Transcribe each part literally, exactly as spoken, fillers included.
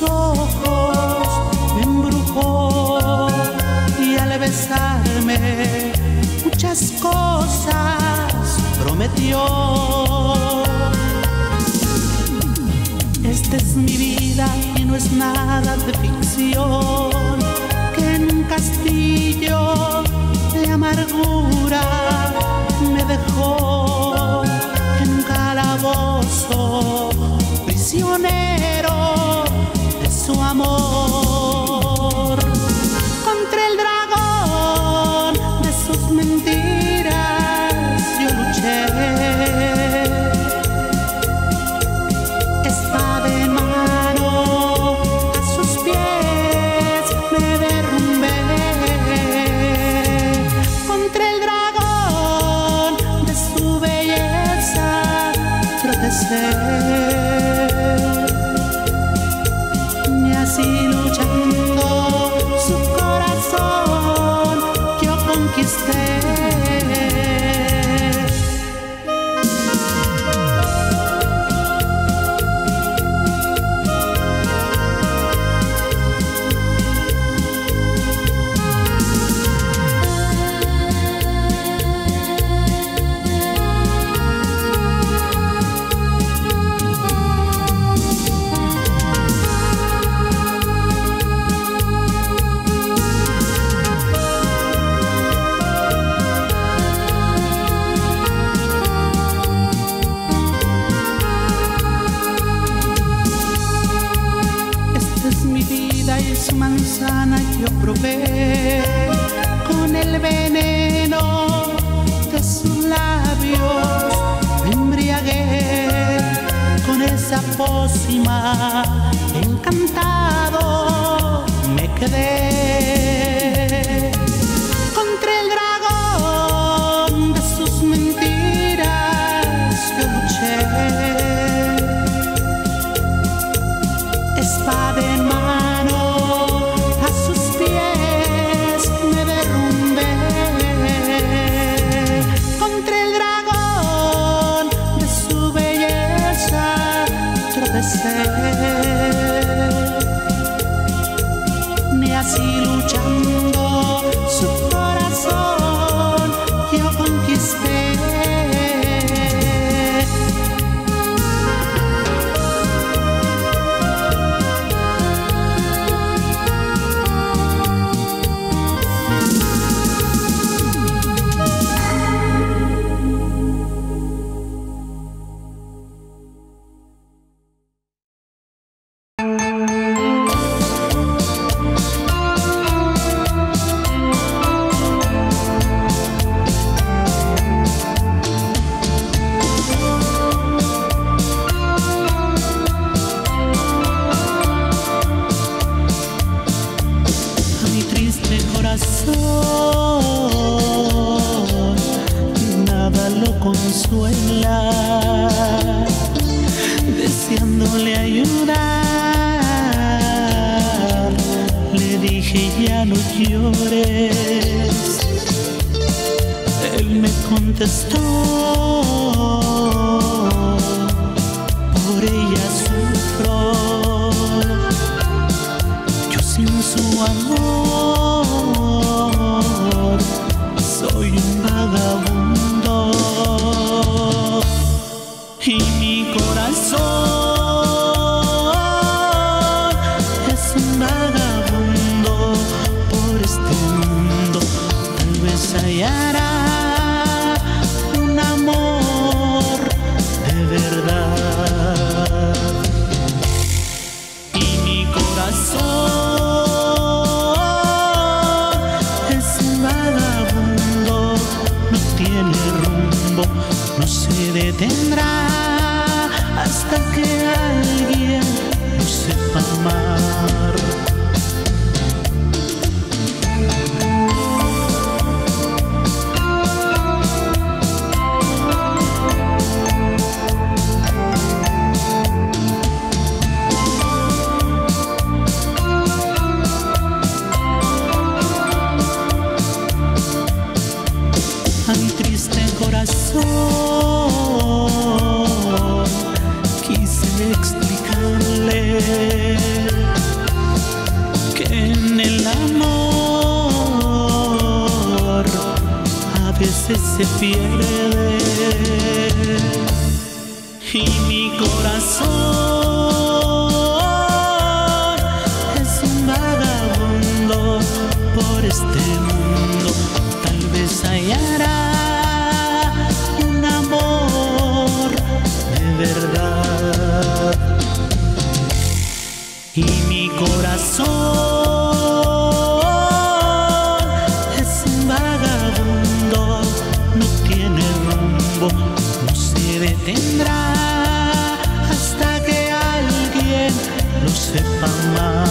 tus ojos me embrujó y al besarme muchas cosas prometió. Esta es mi vida y no es nada de ficción, que en un castillo de amargura me dejó en un calabozo prisionero de su amor. Contra el dragón de sus mentiras yo luché. Espada en mano a sus pies me derrumbé. Contra el dragón de su belleza protesté. Y luchando su corazón yo conquisté. Su manzana yo probé, con el veneno de sus labios me embriagué, con esa pócima encantado me quedé. Contra el dragón de sus mentiras yo luché. Espada en mano me así luchando su corazón yo conquisté. Quise explicarle veces se pierde y mi corazón es un vagabundo por este mundo. Tal vez hallará un amor de verdad y mi corazón no se detendrá hasta que alguien lo sepa amar.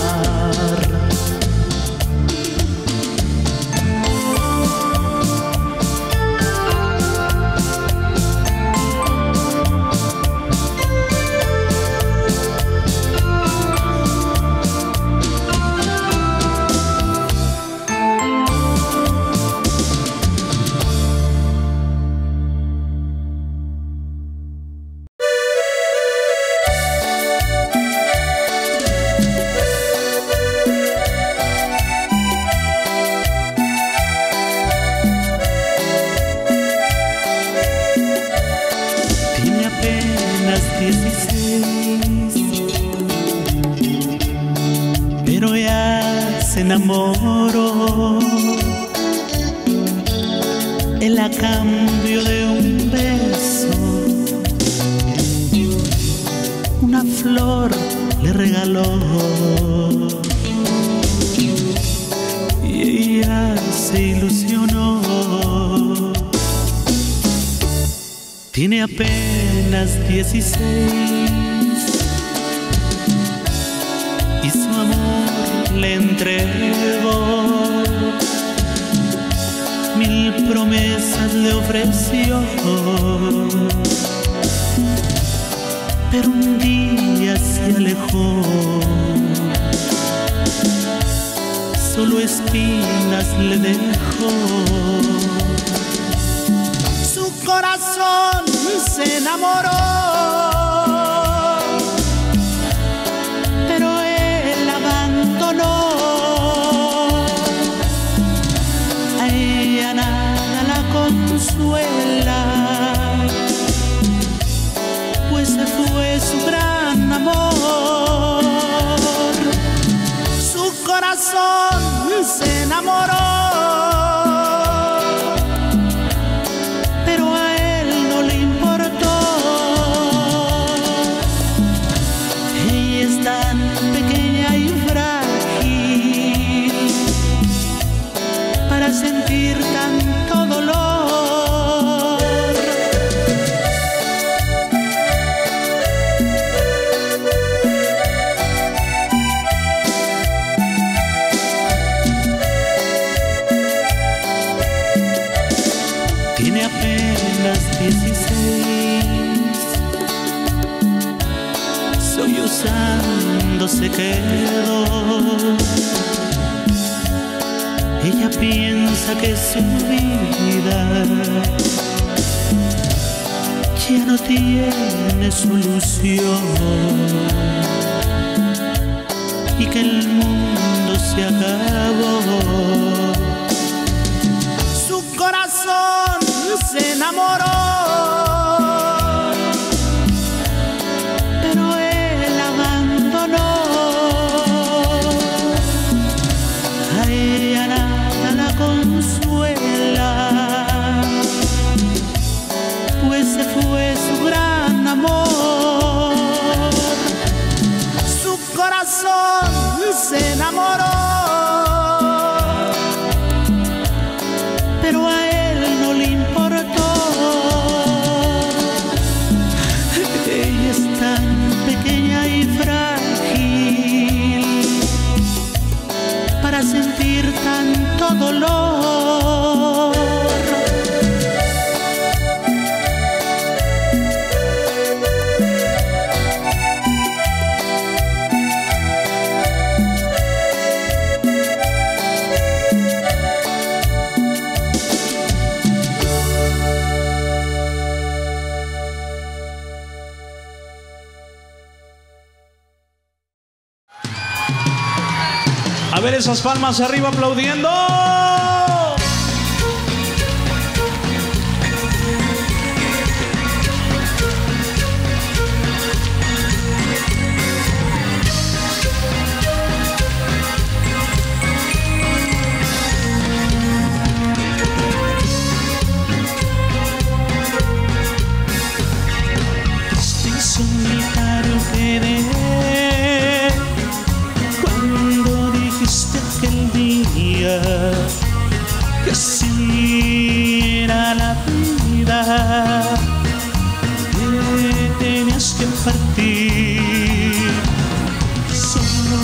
Palmas arriba aplaudiendo. Que si era la vida que tenías que partir, solo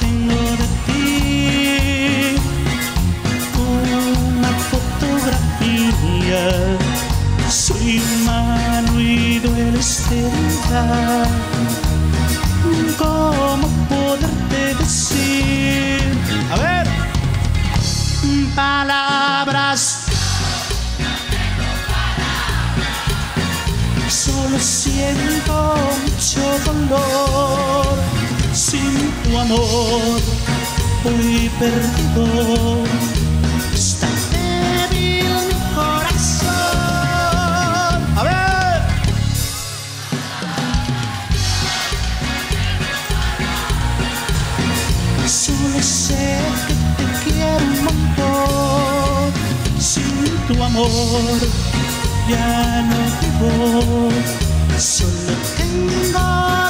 tengo de ti una fotografía. Soy humano y duele cerca, ¿cómo poderte decir? A ver. Palabras, no tengo palabras. Solo siento mucho dolor. Sin tu amor voy perdido. Está débil mi corazón. A ver. Solo sé que te quiero un montón. Sin tu amor ya no vivo. Solo tengo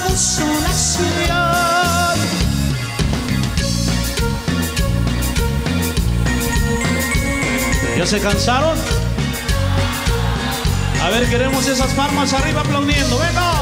desolación. ¿Ya se cansaron? A ver, queremos esas palmas arriba aplaudiendo. ¡Venga!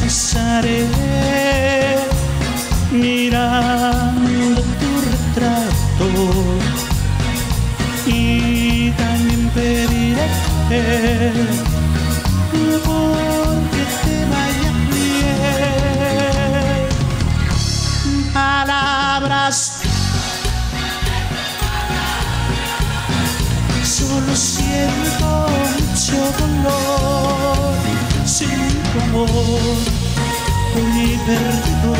Pasaré mirando tu retrato y también pediré porque te vaya bien. Palabras, solo siento mucho dolor. Sin tu amor muy perdido,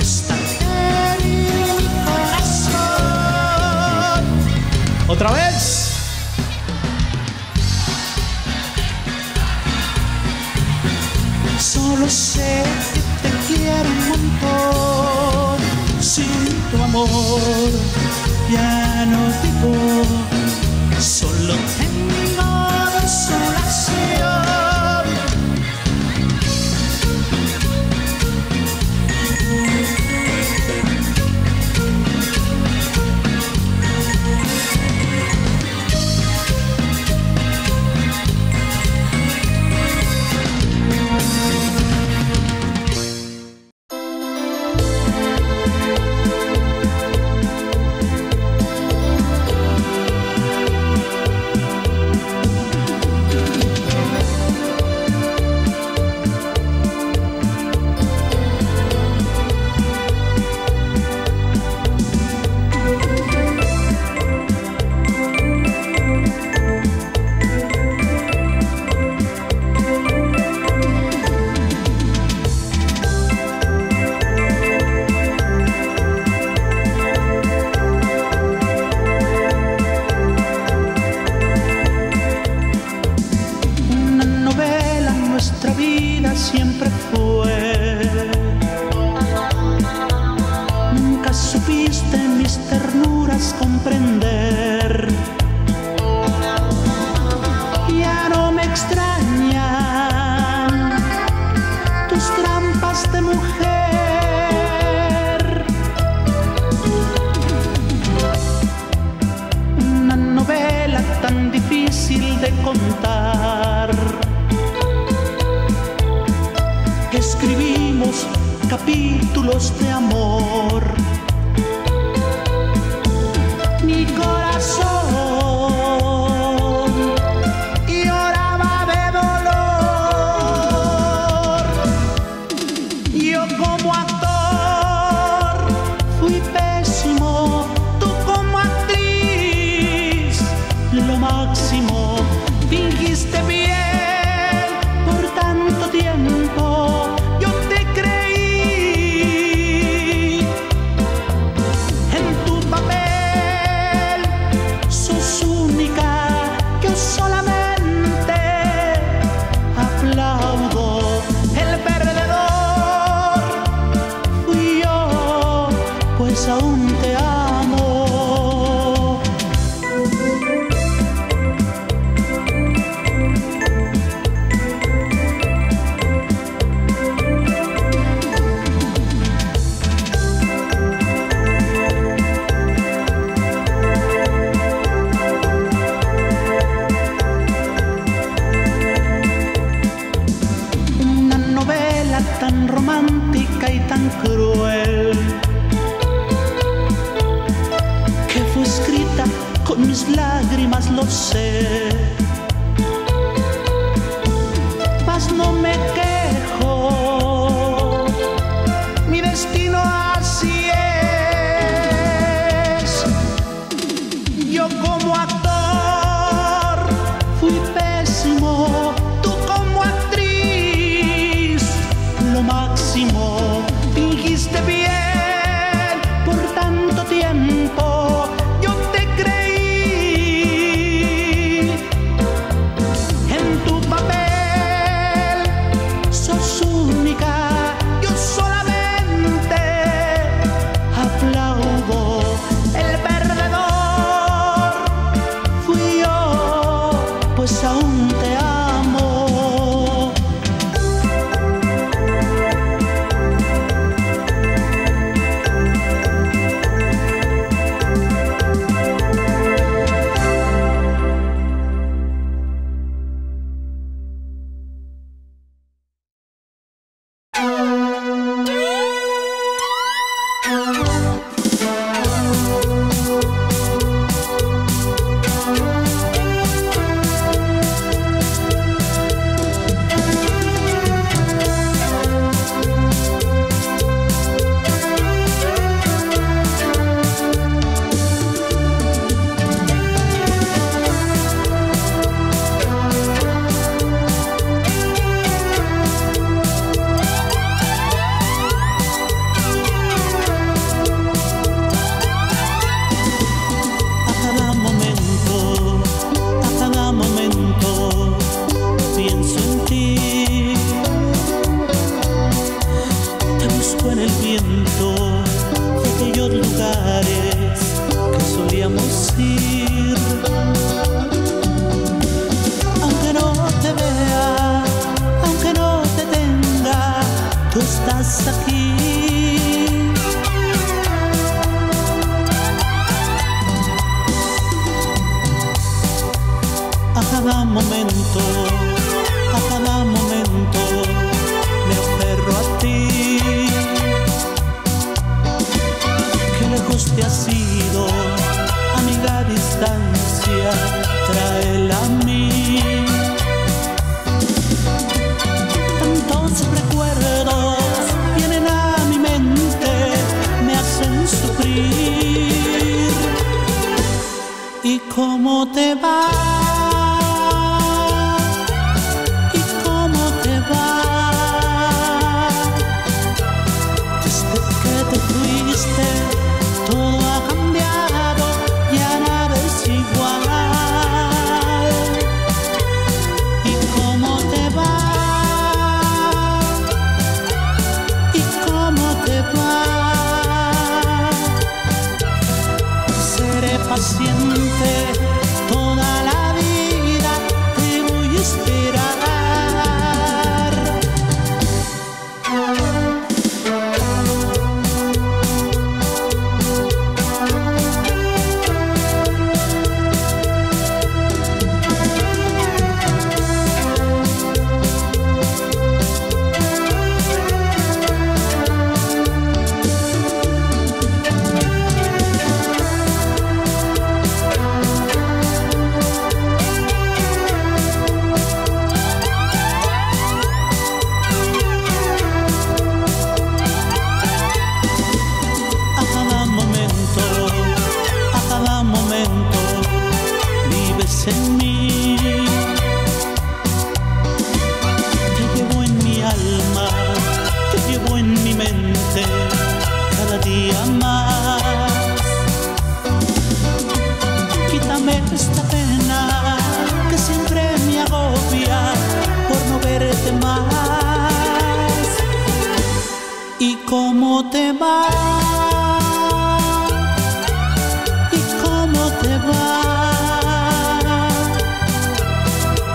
está débil mi corazón. Otra vez. Solo sé que te quiero un montón. Sin tu amor ya no vivo. Solo tengo desolación. Máximo, fingiendo. mas no me quejo, mi destino así es. Yo como actor fui pésimo, tú como actriz lo máximo, fingiste bien por tanto tiempo. Aún te amo. Estás aquí, a cada momento, a cada momento me aferro a ti. Qué lejos te has ido, amiga, distancia, tráela a mí. Tantos recuerdos sufrir. ¿Y cómo te va? ¿Y cómo te va? Desde que te fuiste todo ha cambiado, ya nada es igual. ¿Y cómo te va? ¿Y cómo te va? Paciente, toda la vida te voy a esperar. En mí te llevo en mi alma, te llevo en mi mente cada día más. Quítame esta pena que siempre me agobia por no verte más. ¿Y cómo te va? ¿Y cómo te va?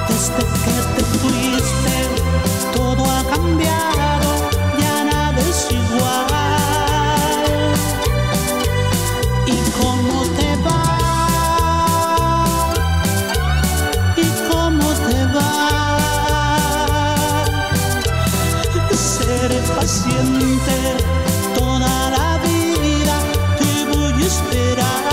Desde que te fuiste, todo ha cambiado, ya nada es igual. ¿Y cómo te va? ¿Y cómo te va? Seré paciente, toda la vida te voy a esperar.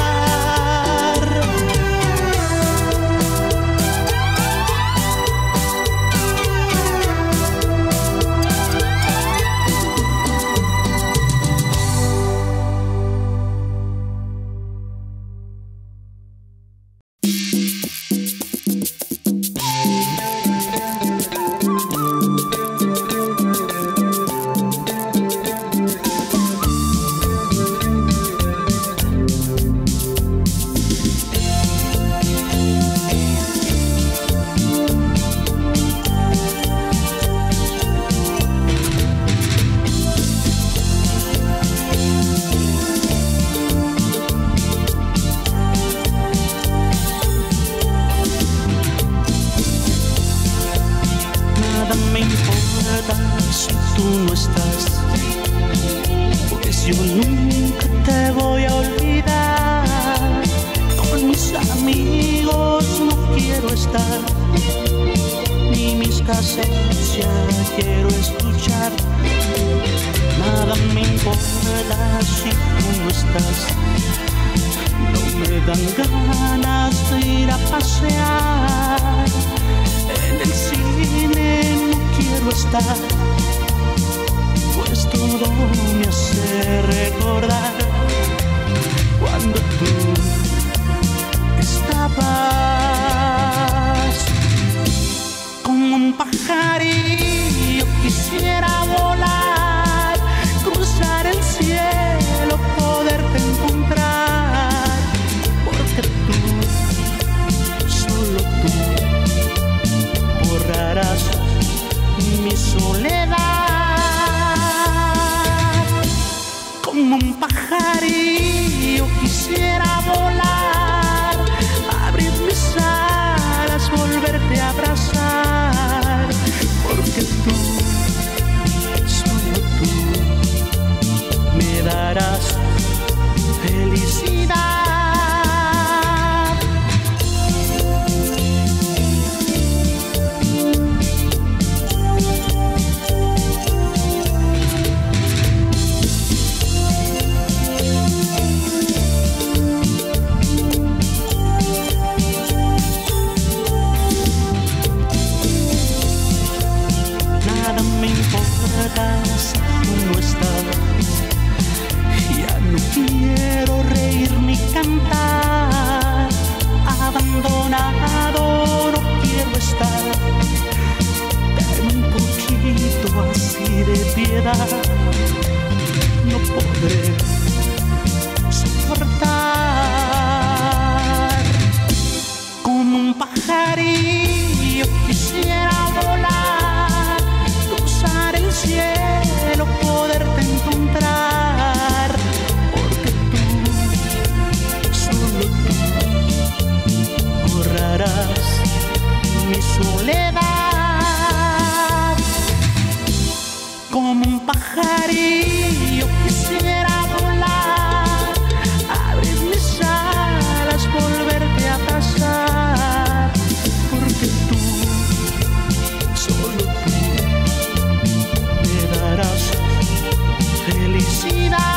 si tú no estás, pues yo nunca te voy a olvidar. Con mis amigos no quiero estar, ni mis casetes ya quiero escuchar. Nada me importa si tú no estás, no me dan ganas de ir a pasear. En el cine no quiero estar, pues todo me hace recordar cuando tú estabas. Como un pajarillo quisiera volar, cruzar el cielo, poderte encontrar, porque tú, solo tú, borrarás mi soledad. Como un pajarillo quisiera volar, abrir mis alas, volverte a abrazar, porque tú, solo tú, me darás felicidad. No estás, ya no quiero reír ni cantar. Abandonado no quiero estar, dame un poquito así de piedad. No podré soportar. Como un pajarillo quisiera volar, cielo, poderte encontrar, porque tú, solo tú, borrarás mi soledad. Como un pajarillo quisiera volar, abrir mis alas, volverte a abrazar, porque tú, solo tú, felicidad.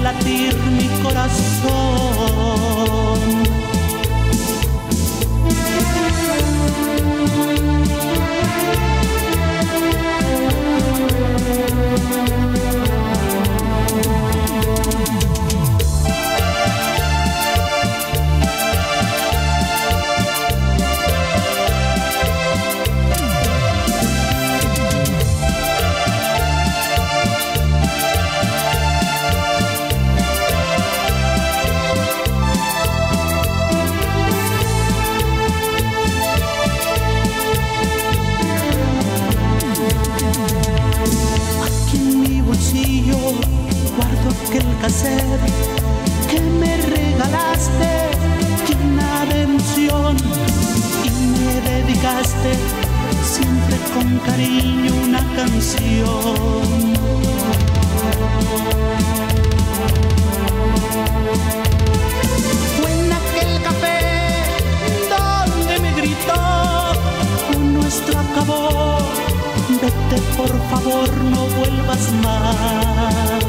Latir mi corazón. aquel cassette que me regalaste, llena de emoción, y me dedicaste siempre con cariño una canción. Fue en aquel café donde me gritó: nuestro acabó, vete por favor, no vuelvas más.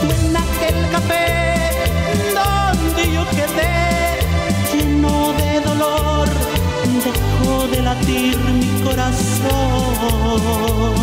Fue en aquel café donde yo quedé lleno de dolor, dejó de latir mi corazón.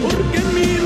Porque mi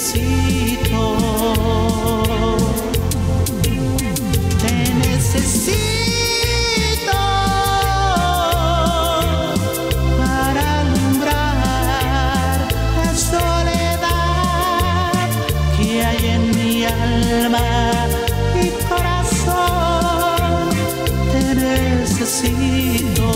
necesito, te necesito para alumbrar la soledad que hay en mi alma y corazón. Te necesito.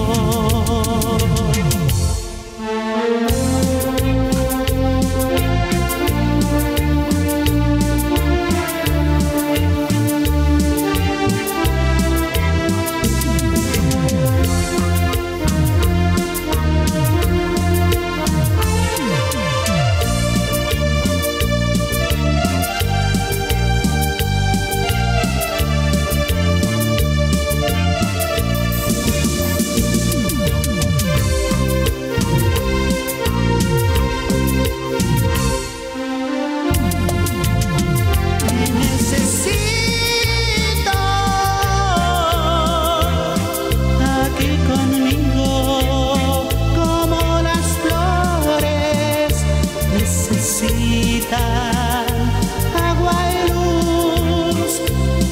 Agua y luz,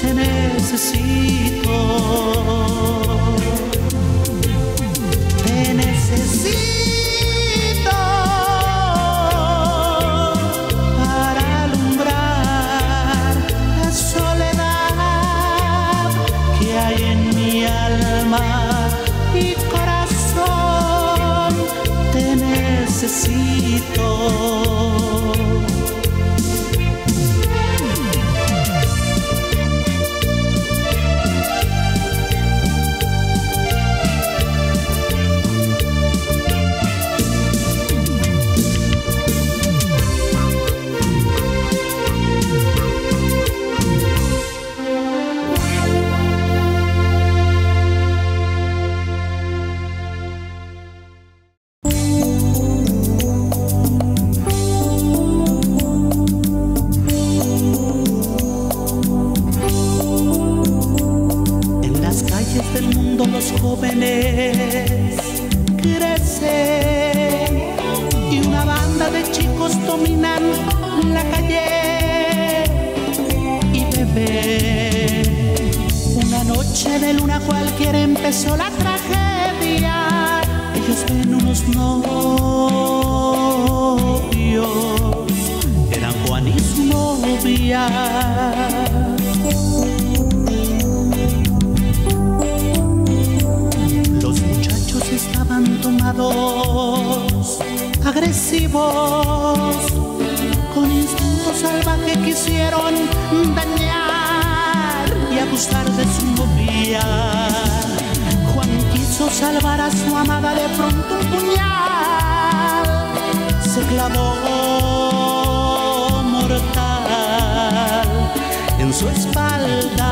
te necesito, te necesito para alumbrar la soledad que hay en mi alma y corazón. Te necesito. Los jóvenes crecen y una banda de chicos dominan la calle y beben. Una noche de luna cualquiera empezó la tragedia. Ellos ven unos novios, eran Juan y su novia. Tomados, agresivos, con instinto salvaje quisieron dañar y abusar de su novia. Juan quiso salvar a su amada, de pronto un puñal se clavó mortal en su espalda.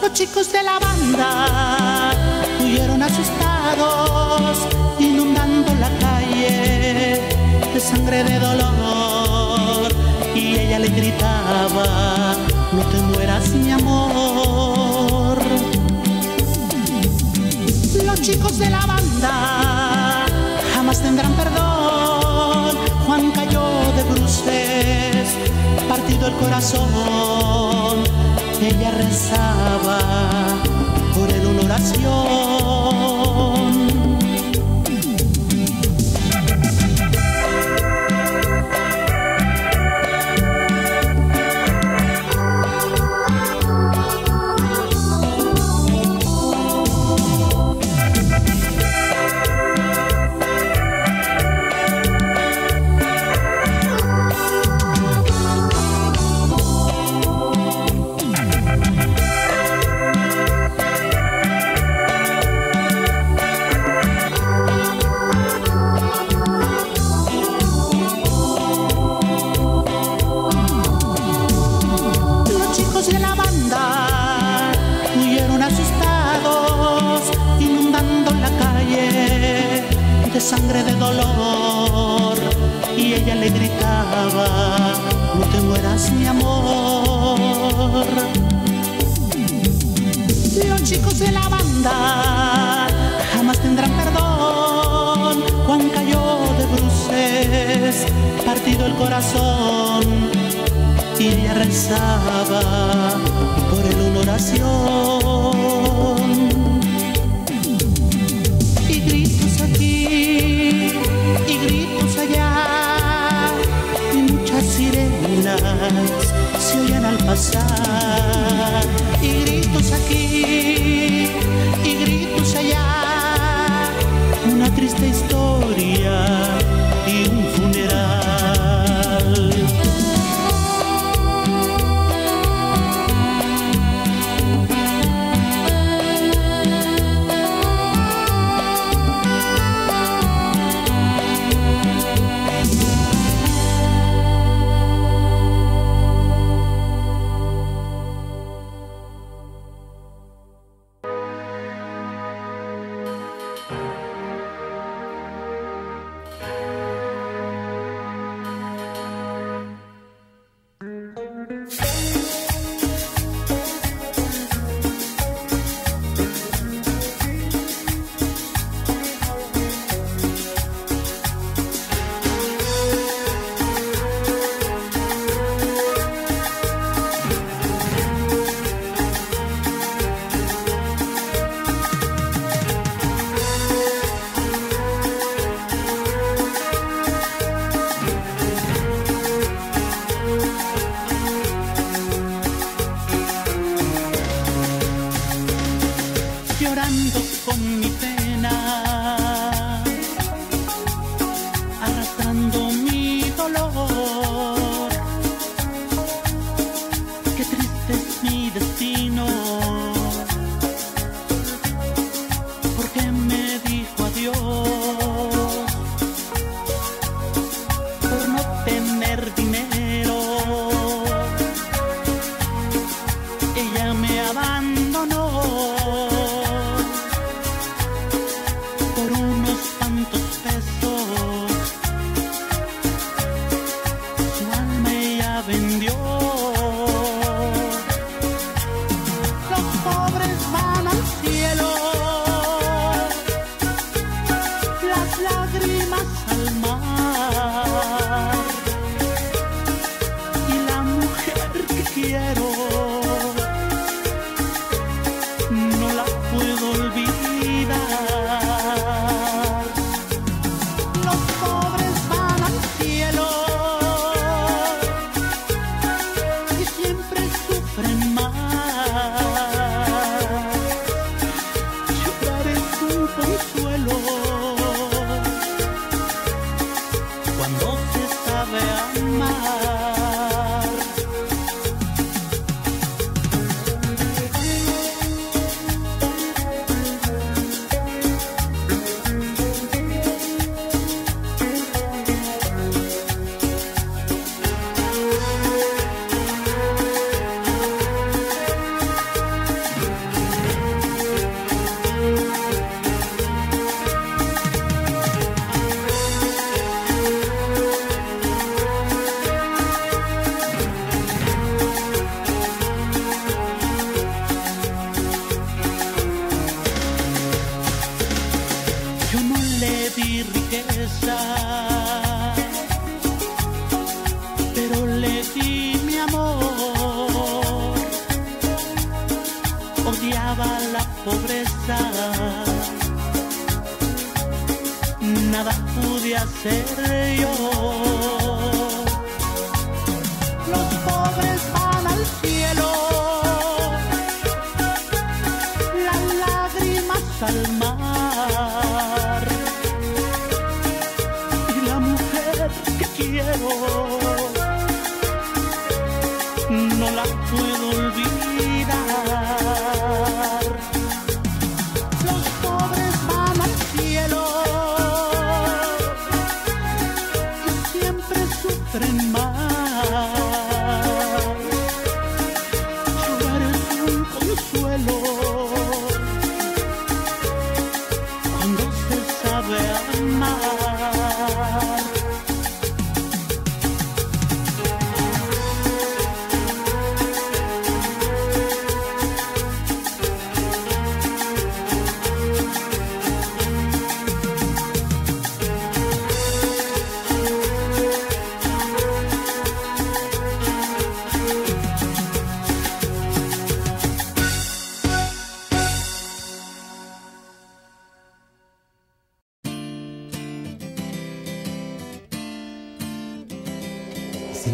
Los chicos de la banda huyeron asustados, inundando la calle de sangre de dolor. Y ella le gritaba: no te mueras, mi amor. Los chicos de la banda jamás tendrán perdón. Juan cayó de bruces, partido el corazón. Ella rezaba por él una oración. Sangre de dolor, y ella le gritaba: no te mueras, mi amor. Los chicos de la banda jamás tendrán perdón. Juan cayó de bruces, partido el corazón y le rezaba por él una oración. Y gritos aquí y gritos allá, y muchas sirenas se oían al pasar. Y gritos aquí y gritos allá, una triste historia y un funeral.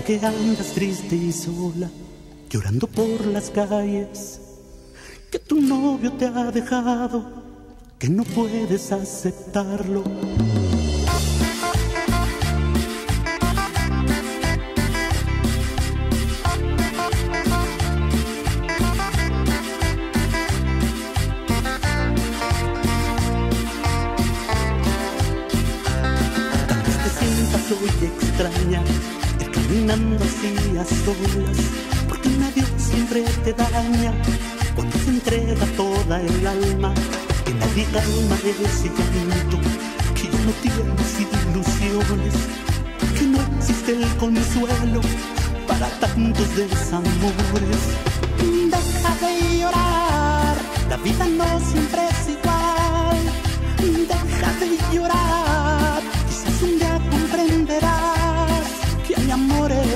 que andas triste y sola, llorando por las calles, que tu novio te ha dejado, que no puedes aceptarlo. A solas, porque un adiós siempre te daña cuando se entrega toda el alma. Que nadie calma ese llanto, que ya no tienes ilusiones, que no existe el consuelo para tantos desamores. Deja de llorar, la vida no siempre es igual. Deja de llorar, quizás un día comprenderás que hay amores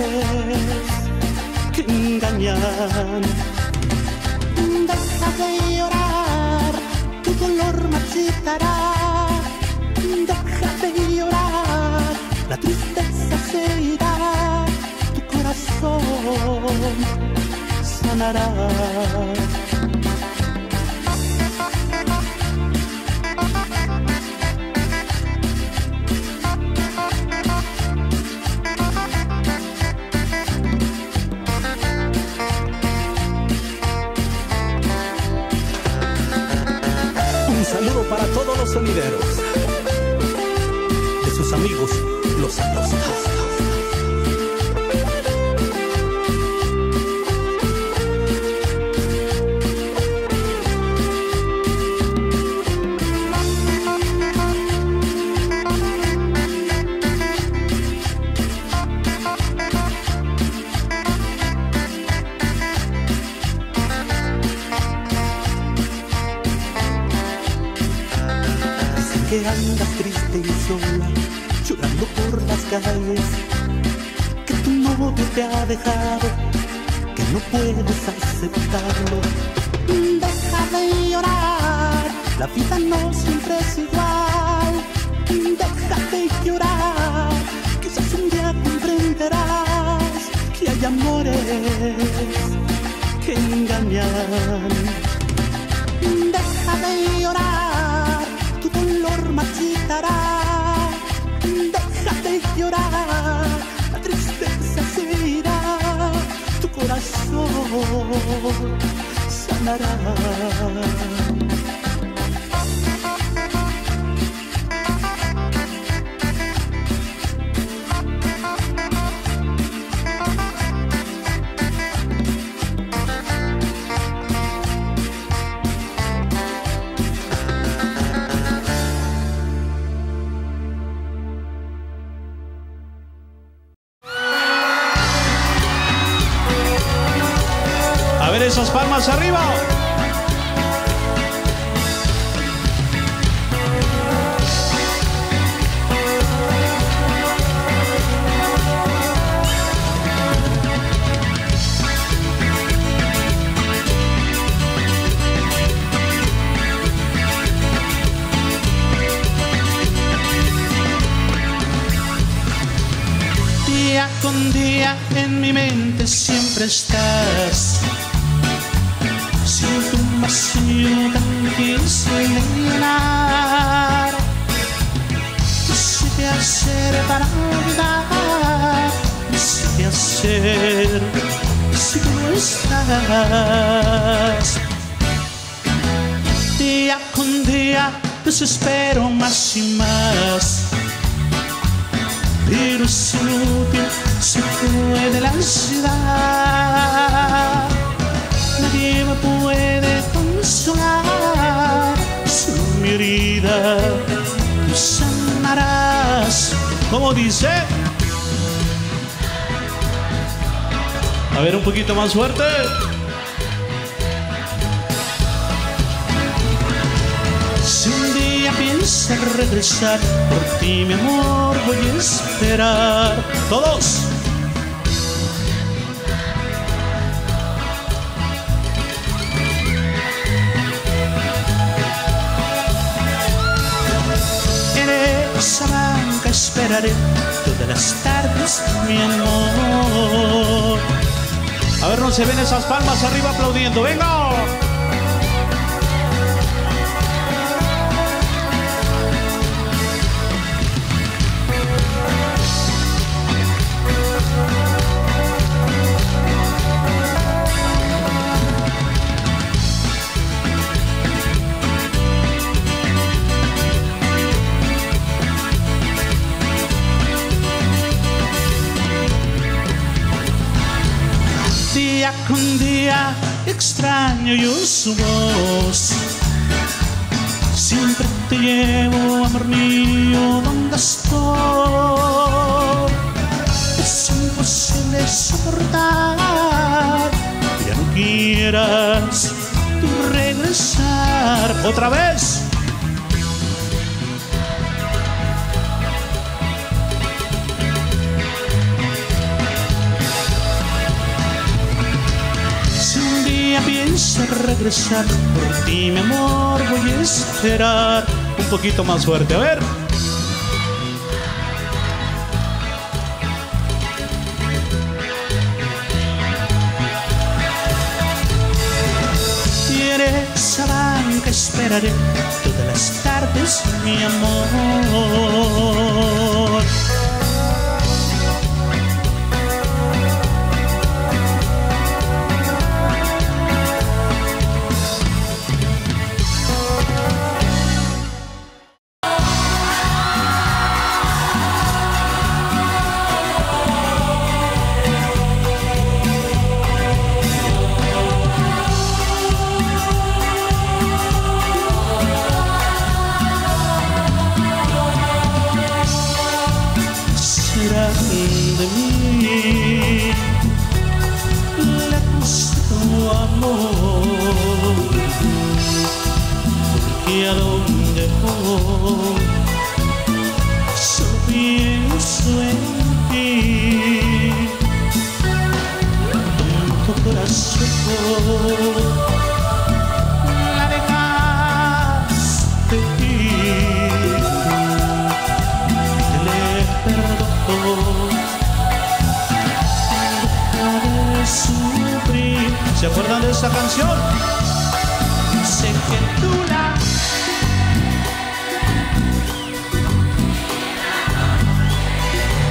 que engañan. Deja de llorar, tu dolor marchitará. Deja de llorar, la tristeza se irá, tu corazón sanará. Para todos los sonideros, de sus amigos, Los Acosta. Que andas triste y sola, llorando por las calles, que tu novio te ha dejado, que no puedes aceptarlo. Deja de llorar, la vida no siempre es igual. Deja de llorar, quizás un día comprenderás que hay amores que engañan. Deja de llorar, tu dolor marchitará. Deja de llorar, la tristeza se irá, tu corazón sanará. Esas palmas arriba. Día con día en mi mente siempre estás. Siento un vacío tan difícil de llenar. Quisiste hacer para olvidar, quisiste hacer si tú no estás. Día con día desespero más y más, pero es inútil, se puede la ansiedad. Nadie me puede consolar, solo mi herida tú sanarás. ¿Cómo dice? A ver, un poquito más fuerte. Si un día piensas regresar, por ti mi amor voy a esperar. Todos. Esperaré tu de las tardes, mi amor. A ver, no se ven esas palmas arriba aplaudiendo. ¡Venga! Día con día extraño yo su voz. Siempre te llevo, amor mío, donde estoy. Es imposible soportar, ya no quieras tú regresar. Otra vez. Pienso regresar por ti, mi amor, voy a esperar. Un poquito más fuerte, a ver. Y en esa banca esperaré todas las tardes, mi amor. ¿Se acuerdan de esa canción? Sé que tú la...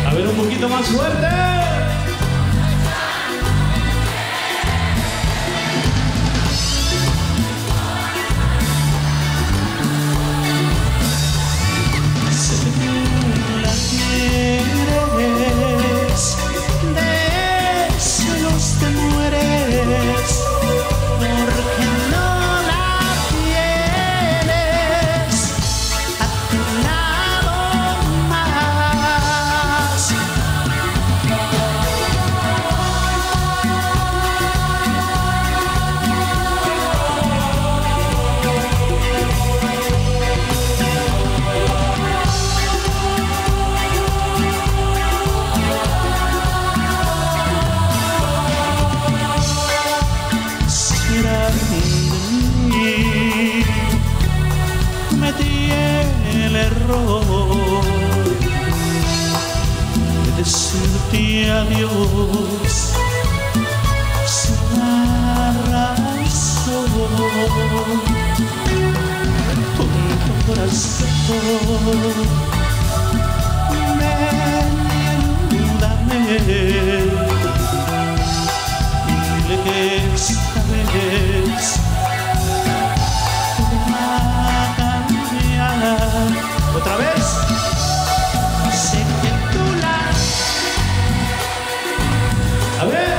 A ver, un poquito más fuerte. Sé que tú la quieres, de celos te mueres. Porque no la tienes a tu lado más. De decirte adiós sin una razón, con tu corazón me inúndame, dile que esta vez todo va a cambiar. Otra vez. Sé que tú la... A ver.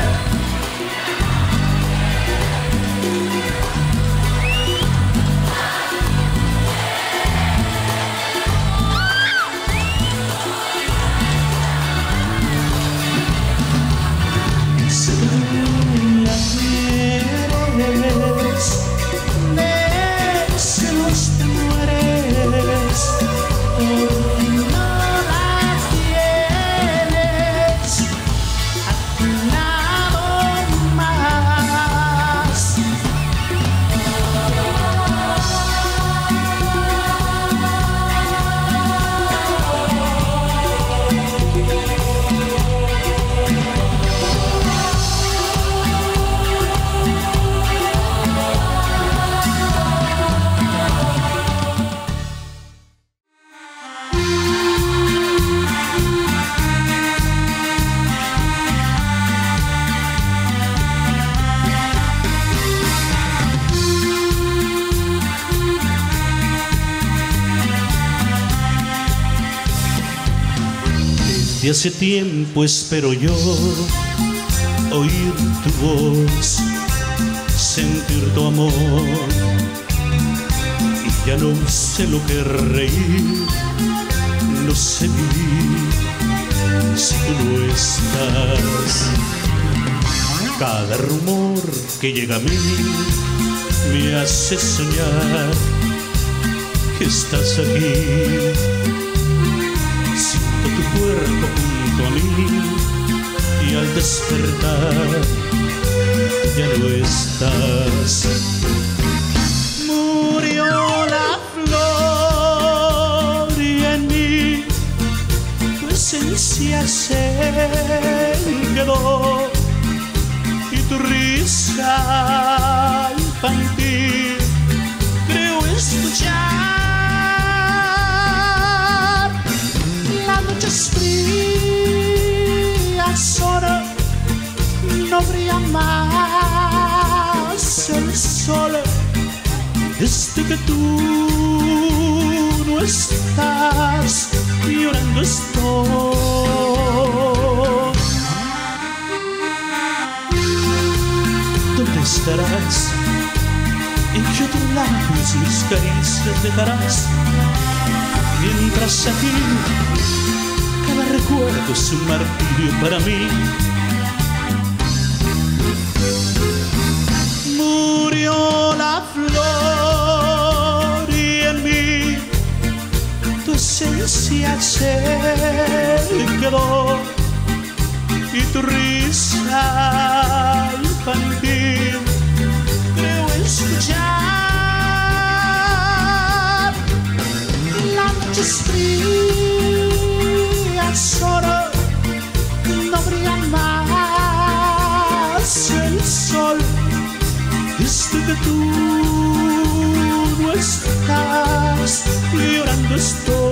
Desde hace tiempo espero yo oír tu voz, sentir tu amor, y ya no sé lo que reír, no sé vivir si tú no estás. Cada rumor que llega a mí me hace soñar que estás aquí. Siento tu cuerpo junto a mí y al despertar ya no estás. Murió la flor y en mí tu esencia se quedó, y tu risa infantil creo escuchar. Noches frías solo, no brilla más el sol desde que tú no estás, llorando estoy. ¿Dónde estarás? En que tus labios mis caricias dejarás, mientras aquí cada recuerdo es un martirio para mí. Murió la flor y en mí tu esencia se quedó, y tu risa infantil creo escuchar. La noche es fría solo, no brilla más el sol desde que tú no estás, llorando estoy.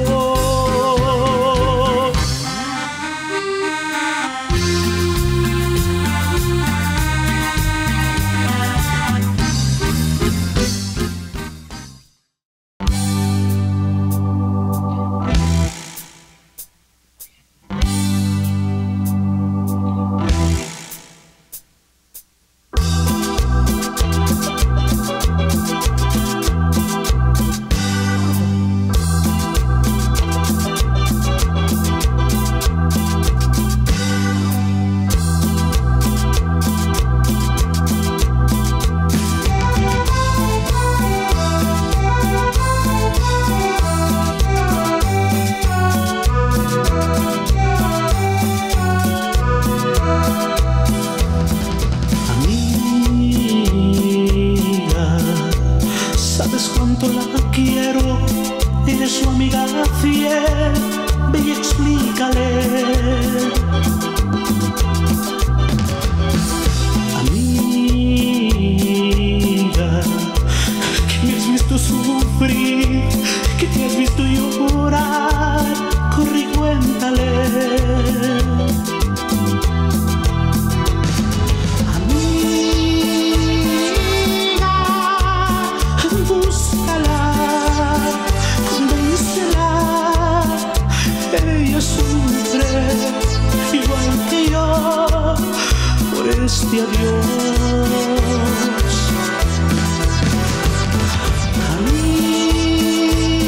Amiga,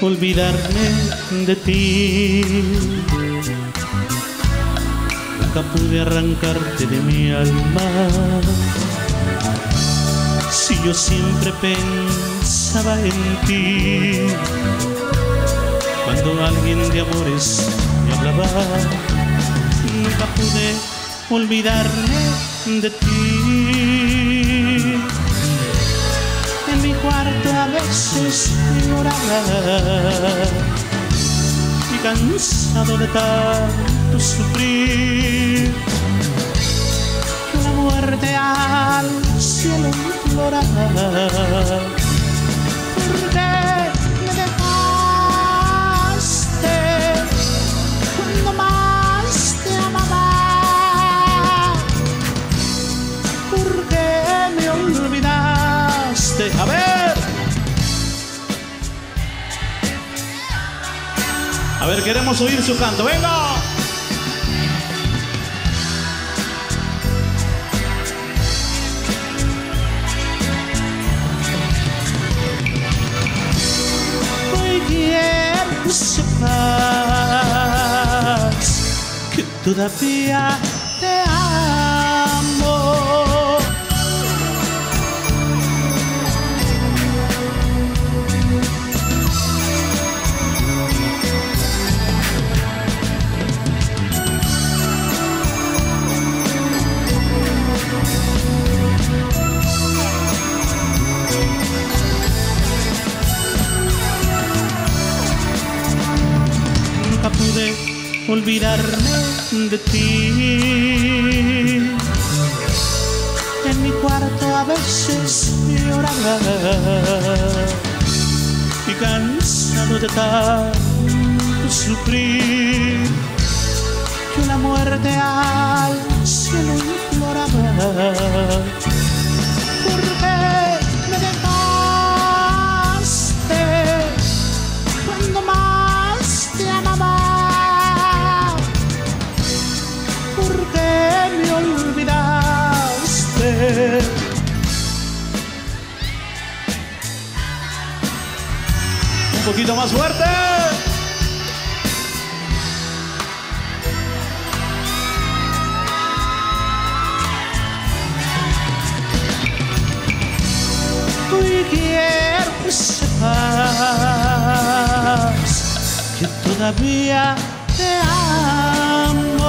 olvidarme de ti. Nunca pude arrancarte de mi alma, si yo siempre pensaba en ti. Cuando alguien de amores me hablaba, nunca pude olvidarme de ti. En mi cuarto a veces lloraba, y cansado de tanto sufrir, la muerte al cielo imploraba. ¿Por qué me dejaste cuando más te amaba? ¿Por qué me olvidaste? A ver, a ver, queremos oír su canto. ¡Venga! Sepas que todavía te amo. Pude olvidarme de ti. En mi cuarto a veces lloraba, y cansado de tanto sufrir, que la muerte al cielo imploraba. ¿Por qué me dejaste cuando más te amaba? Un poquito más fuerte. Hoy quiero que sepas que todavía te amo.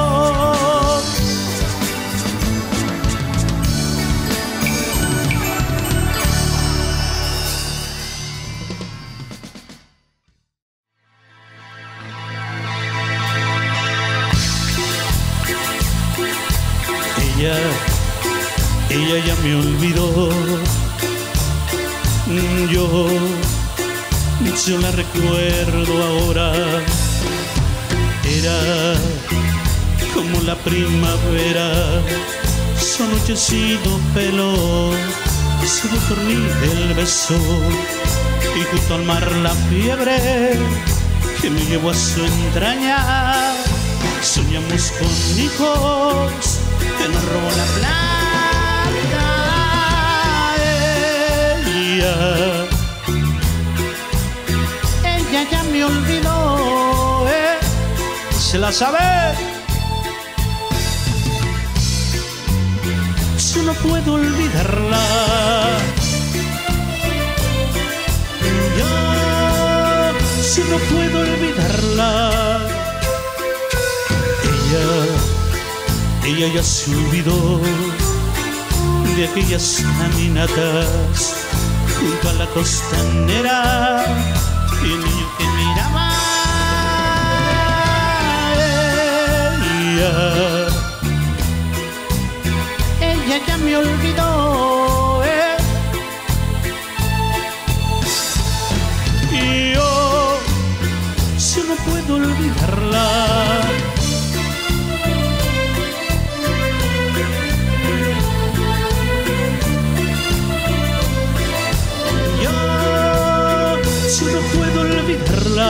Ella, ella ya me olvidó. Yo, yo la recuerdo ahora. Era como la primavera, su anochecido pelo, su dormir del beso, y junto al mar la fiebre que me llevó a su entraña. Soñamos con hijos que nos robó la plata. Ella, ella ya me olvidó, ¿eh? Se la sabe. Yo no puedo olvidarla. Yo, yo no puedo olvidarla. Ella, ella ya se olvidó de aquellas caminatas junto a la costanera y el niño que miraba. Ella, ella ya me olvidó, ¿eh? Y yo, yo no puedo olvidarla. Si no puedo olvidarla.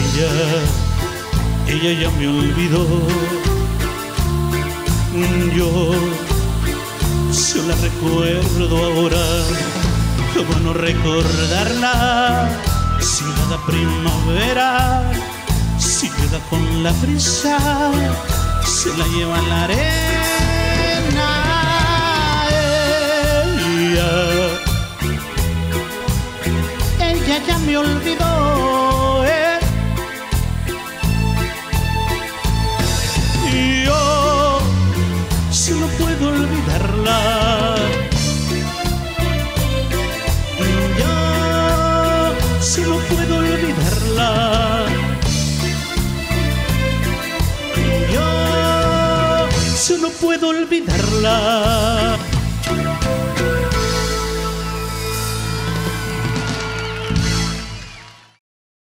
Ella, ella ya me olvidó. Yo, yo la recuerdo ahora. Cómo no recordar nada, si cada primavera se queda con la brisa, se la lleva en la arena. Ella, ella ya me olvidó, eh. Y yo, si no puedo olvidarla, yo, si no puedo olvidarla, yo, si no puedo olvidarla.